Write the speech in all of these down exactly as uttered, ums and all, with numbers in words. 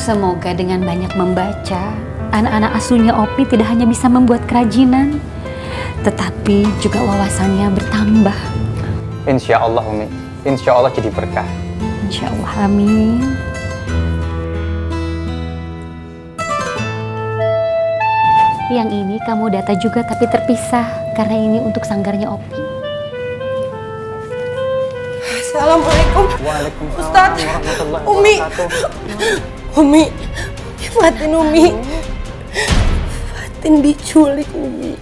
Semoga dengan banyak membaca, anak-anak asuhnya Opi tidak hanya bisa membuat kerajinan, tetapi juga wawasannya bertambah. Insya Allah, Umi. Insya Allah jadi berkah. Insya Allah, amin. Yang ini kamu data juga tapi terpisah, karena ini untuk sanggarnya Opi. Assalamualaikum. Waalaikumsalam. Ustaz, Umi. Umi, Fathin Umi. Fathin diculik, Umi.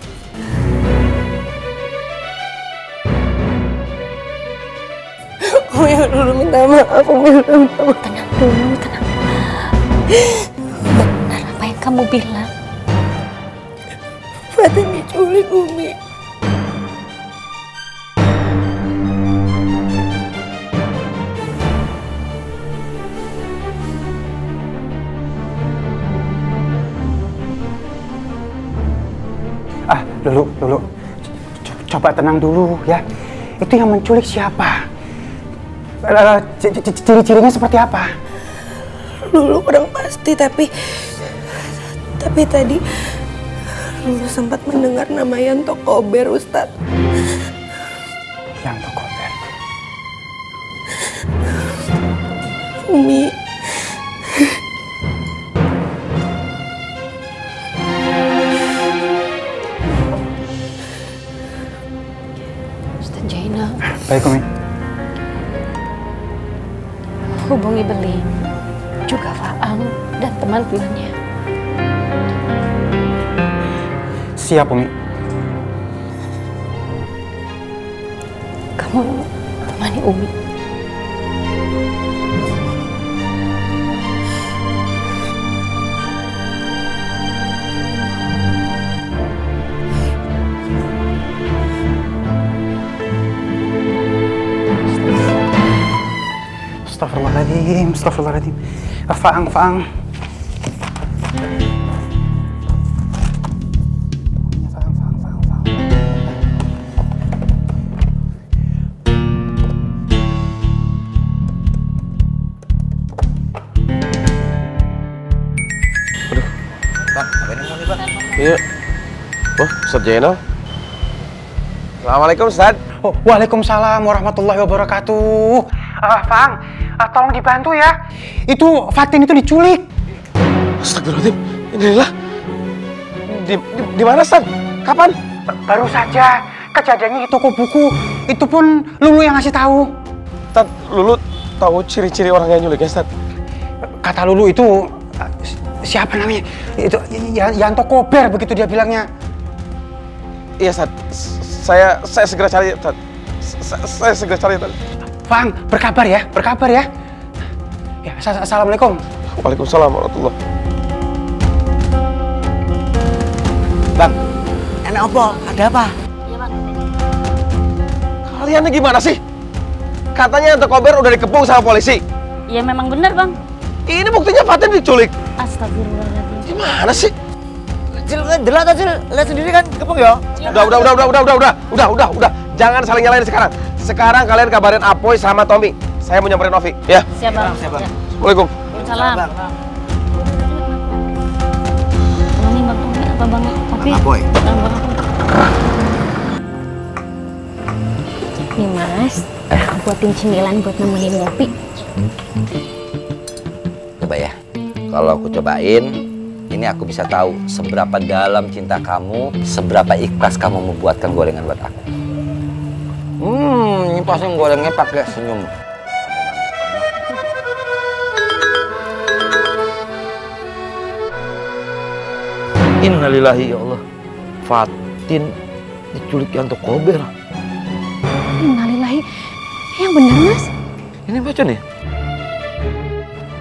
Umi dulu minta maaf, Umi dulu minta maaf. Tenang dulu, tenang. Benar apa yang kamu bilang? Fathin diculik, Umi. Ah, Lulu, Lulu. Coba tenang dulu ya. Itu yang menculik siapa? Ciri-cirinya seperti apa? Lulu kurang pasti, tapi... Tapi tadi... Lulu sempat mendengar nama Antokober, Ustaz. Antokober. Umi. Ustaz Zaenal. Baik, Umi. Hubungi Beli, juga Faank dan teman-temannya. Siap, Umi. Kamu temani Umi. Astagfirullahaladzim, astagfirullahaladzim. Faank, Faank. Iya. Wah, Ustaz Zaenal. Assalamualaikum, Ustaz. Oh, waalaikumsalam warahmatullahi wabarakatuh. Ah, Faank, ah, tolong dibantu ya. Itu Fathin itu diculik. Astagfirullahaladzim. Inilah. Di, di, di mana, Ustaz? Kapan? Baru saja. Kejadiannya di toko buku. Itu pun Lulu yang ngasih tahu. Ustaz, Lulu tahu ciri-ciri orang yang nyulik ya, Ustaz? Kata Lulu itu siapa namanya? Itu Antokober, begitu dia bilangnya. Iya, Ustaz. Saya saya segera cari, Ustaz. Saya segera cari, Ustaz. Faank, berkabar ya, berkabar ya. Ya, assalamualaikum. Waalaikumsalam warahmatullah. Bang, enak apa? Ada apa? Iya, Bang. Kaliannya gimana sih? Katanya Antokober udah dikepung sama polisi. Iya, memang benar, Bang. Ini buktinya Fathin diculik. Astagfirullahaladzim. Gimana sih? Jil, jelas aja, lihat sendiri kan, kepung ya? Udah, udah, udah, udah, udah, udah, udah, udah, udah, udah. Jangan saling nyalain sekarang. Sekarang kalian kabarin Apoy sama Tommy. Saya mau nyamperin Ovi, ya? Siap, Bang. Siap, Bang. Assalamualaikum. Waalaikumsalam. Ini Bang Tommy apa Bang Ovi? Apoy. Nih, Mas. Buatin cemilan buat nemenin Opi. Coba ya. Kalau aku cobain, ini aku bisa tahu seberapa dalam cinta kamu, seberapa ikhlas kamu membuatkan gorengan buat aku. Hmm, ini pasang gorengnya pakai senyum. Innalillahi, ya Allah. Fathin diculik Antokober. Innalillahi, yang benar, Mas? Ini baca nih.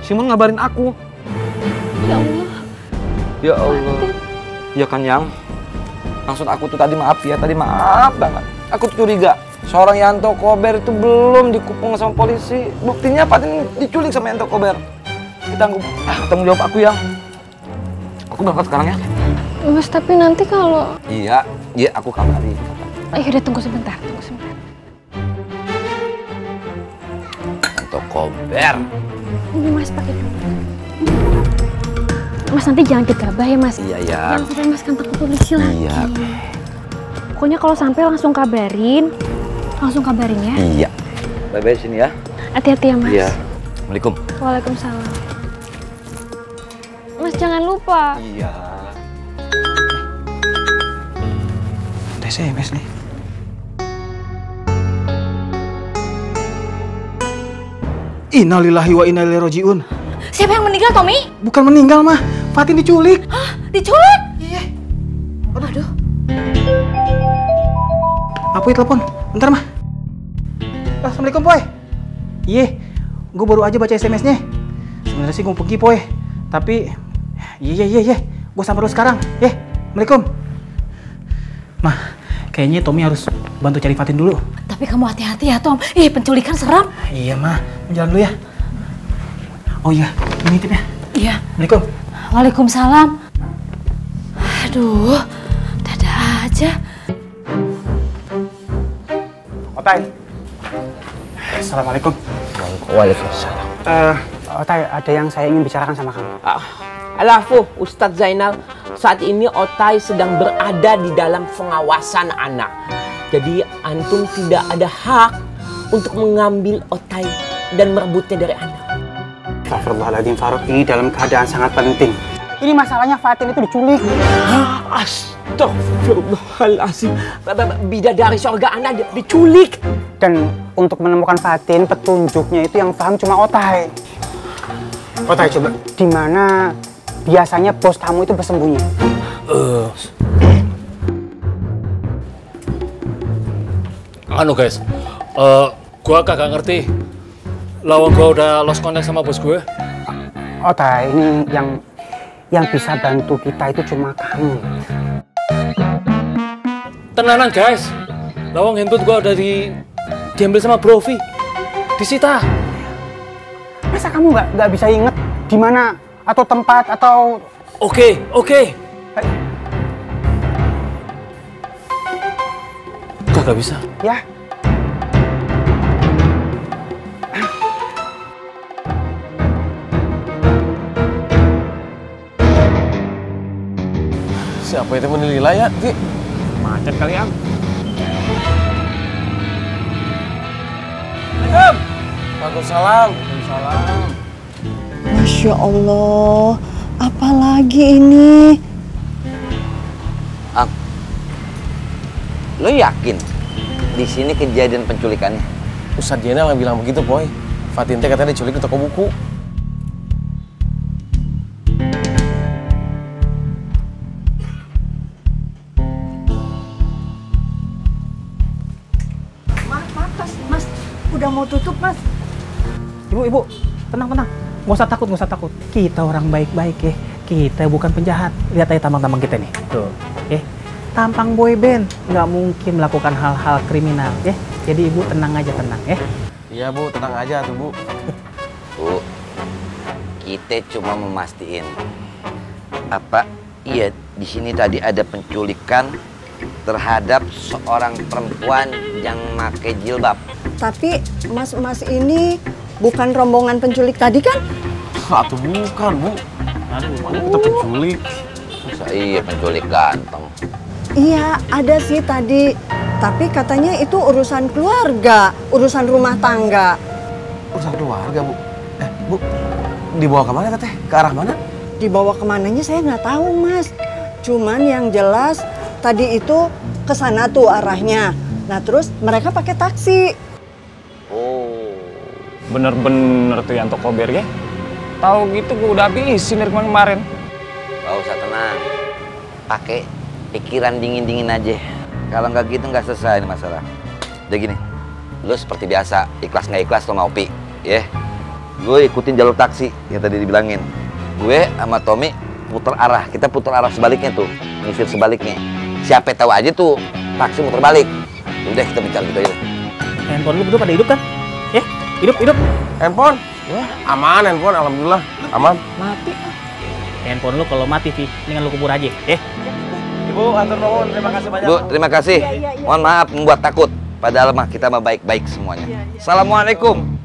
Simon ngabarin aku. Ya Allah. Ya Allah. Ya kan, Yang. Maksud aku tuh tadi maaf ya, tadi maaf banget. Aku tuh curiga. Seorang Antokober itu belum dikepung sama polisi. Buktinya Fathin diculik sama Antokober. Kita anggap ah, tanggung jawab aku, Yang. Aku berangkat sekarang ya. Mas, tapi nanti kalau Iya, iya aku kabari. Ayo udah tunggu sebentar, tunggu sebentar. Antokober. Ini Mas pakai dulu. Mas nanti jangan gegabah ya Mas. Iya ya. Jangan sampai Mas kantor polisi lagi. Iya. Pokoknya kalau sampai langsung kabarin, langsung kabarin ya. Iya. Bye bye sini ya. Hati-hati ya Mas. Iya. Assalamualaikum. Waalaikumsalam. Mas jangan lupa. Iya. S M S nih. Innalillahi wa inna ilaihi rajiun. Siapa yang meninggal, Tommy? Bukan meninggal, mah. Fathin diculik. Hah? Diculik? Iya. Aduh. Aduh. Apoy telepon. Bentar, mah. Assalamualaikum, Poy. Iya. Gue baru aja baca S M S-nya. Sebenarnya sih gue pergi, Poy. Tapi iya iya iya. Gue sampai lu sekarang. Iya. Assalamualaikum. Mah. Kayaknya Tommy harus bantu cari Fathin dulu. Tapi kamu hati-hati ya, Tom. Ih, penculikan seram. Iya, Ma. Jalan dulu ya. Oh iya, ini tipnya. Iya. Assalamualaikum. Waalaikumsalam. Aduh, dadah aja. Otai. Assalamualaikum. Waalaikumsalam. Uh, Otai, ada yang saya ingin bicarakan sama kamu. Uh, Alafu, Ustaz Zaenal. Saat ini Otai sedang berada di dalam pengawasan anak. Jadi antum tidak ada hak untuk mengambil Otai dan merebutnya dari anak. Astagfirullahaladzim Farouk, ini dalam keadaan sangat penting. Ini masalahnya Fathin itu diculik. Astagfirullahaladzim, bidadari surga anak diculik. Dan untuk menemukan Fathin, petunjuknya itu yang paham cuma Otai. Otai coba. Dimana biasanya bos kamu itu bersembunyi. Uh. Anu guys, uh, gua kagak ngerti. Lawan gua udah lost contact sama bos gue. Otai, ini yang yang bisa bantu kita itu cuma kamu. Tenanan guys, lawan handphone gua udah di diambil sama Brovi, disita. Masa kamu nggak nggak bisa inget di mana? Atau tempat, atau... Oke, oke. Kagak bisa. Ya. Siapa itu menilai ya, Vi? Macet kali, Am. Am! Waalaikumsalam. Waalaikumsalam. Masya Allah, apalagi ini? Aku, lo yakin di sini kejadian penculikannya? Ustaz Zaenal yang bilang begitu, Boy. Fathin teh katanya diculik di toko buku. Mas, mas, mas, udah mau tutup, Mas. Ibu, ibu, tenang, tenang. Nggak usah takut, nggak usah takut. Kita orang baik-baik ya. Kita bukan penjahat. Lihat aja tampang-tampang kita nih. Tuh, ya. Tampang boyband. Nggak mungkin melakukan hal-hal kriminal, ya. Jadi ibu tenang aja, tenang ya. Iya bu, tenang aja tuh bu. Bu, kita cuma memastiin apa iya di sini tadi ada penculikan terhadap seorang perempuan yang pakai jilbab. Tapi mas-mas ini bukan rombongan penculik tadi kan? Satu bukan, Bu. Aduh, mana kita penculik. Masa iya penculik ganteng. Iya, ada sih tadi. Tapi katanya itu urusan keluarga, urusan rumah tangga. Urusan keluarga, Bu. Eh, Bu, dibawa ke mana Teteh? Ke arah mana? Dibawa ke mananya saya nggak tahu, Mas. Cuman yang jelas tadi itu ke sana tuh arahnya. Nah, terus mereka pakai taksi. Oh. Bener-bener tuh yang Antokober ya. Tahu gitu gue udah habisin dari kemarin. Gak usah tenang. Pakai pikiran dingin-dingin aja. Kalau nggak gitu nggak selesai ini masalah. Udah gini, lo seperti biasa ikhlas nggak ikhlas lo sama Opi, ya. Yeah. Gue ikutin jalur taksi yang tadi dibilangin. Gue sama Tommy putar arah. Kita putar arah sebaliknya tuh, ngisi sebaliknya. Siapa tahu aja tuh taksi muter balik. Udah kita bicara gitu aja. Handphone lu berdua pada hidup kan? Ya. Yeah. Hidup, hidup. Handphone. Wah, aman handphone, alhamdulillah. Aman. Mati. Handphone lu kalau mati, Vi, mendingan lu kubur aja, ya. Ibu, atur nuhun, terima kasih banyak. Bu, terima kasih. Ya, ya, ya. Mohon maaf membuat takut. Padahal mah kita mah baik-baik semuanya. Ya, ya. Assalamualaikum.